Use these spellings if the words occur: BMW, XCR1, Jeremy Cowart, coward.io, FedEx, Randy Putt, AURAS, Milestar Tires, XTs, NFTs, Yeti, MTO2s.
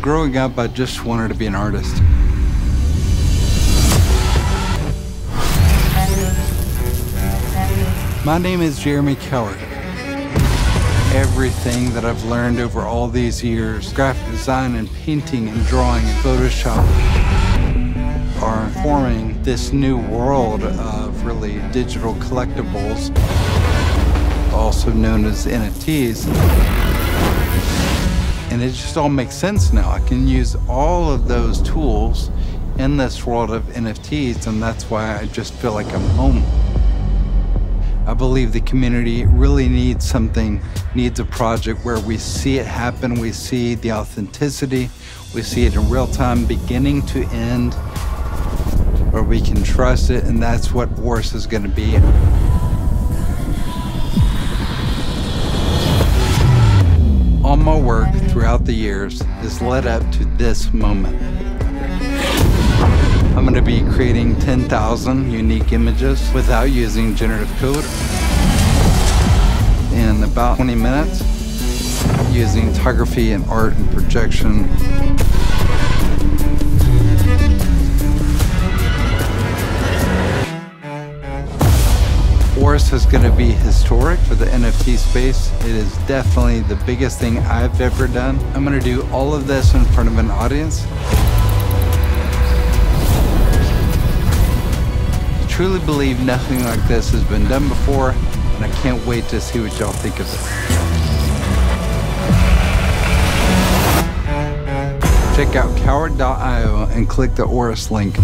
Growing up, I just wanted to be an artist. My name is Jeremy Cowart. Everything that I've learned over all these years, graphic design and painting and drawing and Photoshop, are forming this new world of really digital collectibles, also known as NFTs. And it just all makes sense now. I can use all of those tools in this world of NFTs, and that's why I just feel like I'm home. I believe the community really needs something, needs a project where we see it happen, we see the authenticity, we see it in real time, beginning to end, where we can trust it, and that's what AURAS is gonna be. All my work throughout the years has led up to this moment. I'm going to be creating 10,000 unique images without using generative code in about 20 minutes using photography and art and projection. AURAS is going to be historic for the NFT space. It is definitely the biggest thing I've ever done. I'm going to do all of this in front of an audience. I truly believe nothing like this has been done before, and I can't wait to see what y'all think of it. Check out coward.io and click the AURAS link.